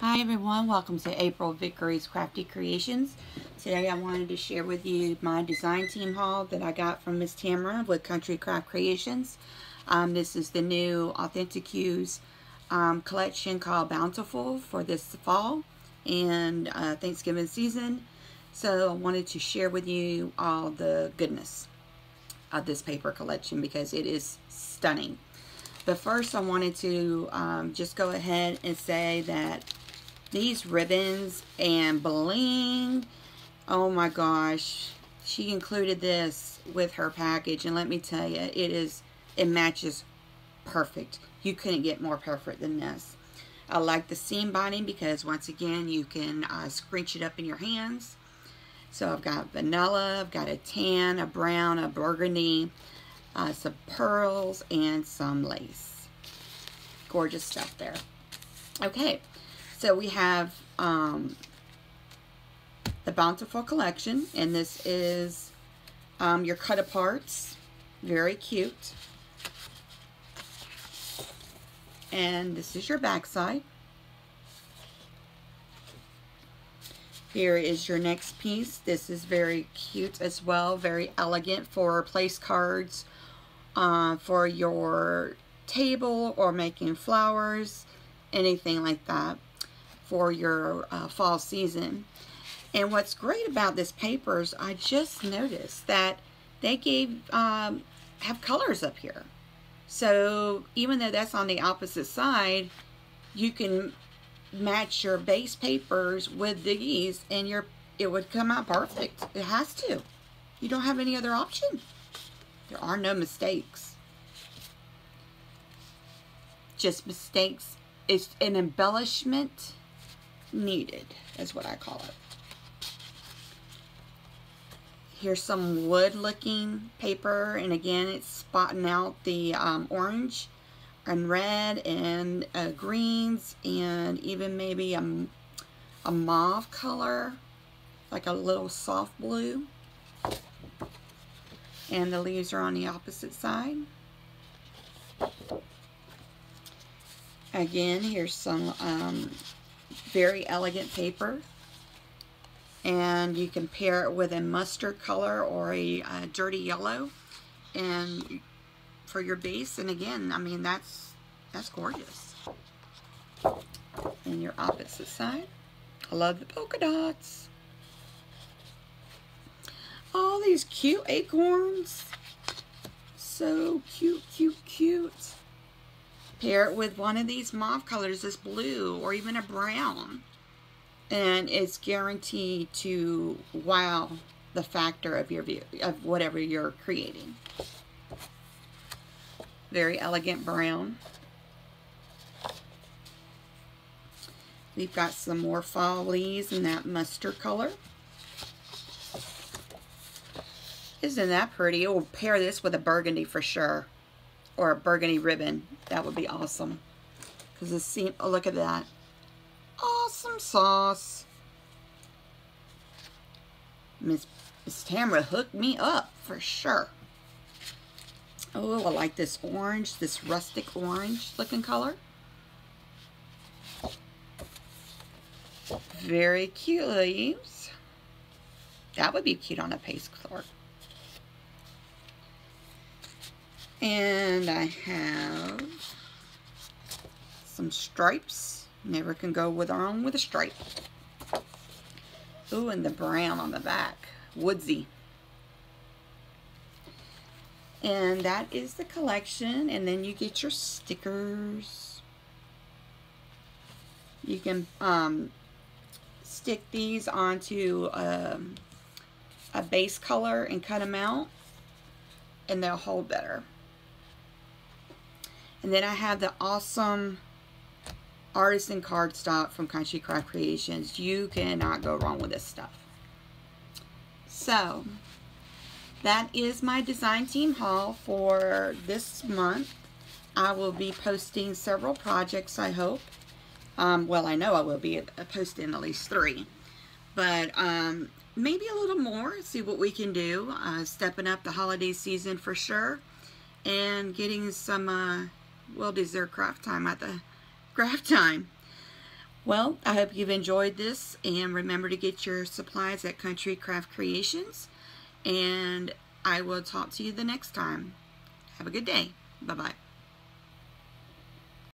Hi everyone, welcome to April Vicary's Crafty Creations. Today I wanted to share with you my design team haul that I got from Miss Tamara with Country Craft Creations. This is the new Authentique collection called Bountiful for this fall and Thanksgiving season. So I wanted to share with you all the goodness of this paper collection because it is stunning. But first I wanted to just go ahead and say that these ribbons and bling, oh my gosh, she included this with her package, and let me tell you, it matches perfect. You couldn't get more perfect than this. I like the seam binding because once again you can scrunch it up in your hands. So I've got vanilla, I've got a tan, a brown, a burgundy, some pearls, and some lace. Gorgeous stuff there. Okay. So we have the Bountiful Collection, and this is your cut-aparts. Very cute. And this is your backside. Here is your next piece. This is very cute as well. Very elegant for place cards, for your table, or making flowers, anything like that, for your fall season. And what's great about this paper is I just noticed that they have colors up here. So even though that's on the opposite side, you can match your base papers with these and it would come out perfect. It has to. You don't have any other option. There are no mistakes. Just mistakes. It's an embellishment needed, is what I call it. Here's some wood looking paper, and again it's spotting out the orange and red and greens, and even maybe a mauve color, like a little soft blue. And the leaves are on the opposite side. Again, here's some very elegant paper, and you can pair it with a mustard color or a dirty yellow, and for your base. And again, I mean, that's gorgeous. And your opposite side. I love the polka dots. All these cute acorns. So cute, cute, cute. Pair it with one of these mauve colors, this blue, or even a brown, and it's guaranteed to wow the factor of your view of whatever you're creating. Very elegant brown. We've got some more fall leaves in that mustard color. Isn't that pretty? We'll pair this with a burgundy for sure, or a burgundy ribbon. That would be awesome. Because the seam, oh, look at that. Awesome sauce. Miss Tamara hooked me up for sure. Oh, I like this orange, this rustic orange looking color. Very cute leaves. That would be cute on a pasteboard. And I have some stripes. Never can go wrong with a stripe. Ooh, and the brown on the back. Woodsy. And that is the collection, and then you get your stickers. You can stick these onto a base color and cut them out, and they'll hold better. And then I have the awesome artisan cardstock from Country Craft Creations. You cannot go wrong with this stuff. So that is my design team haul for this month. I will be posting several projects, I hope. Well, I know I will be posting at least 3. But maybe a little more. See what we can do. Stepping up the holiday season for sure. And getting some well-deserved craft time at the craft time. Well, I hope you've enjoyed this, and remember to get your supplies at Country Craft Creations, and I will talk to you the next time. Have a good day. Bye-bye.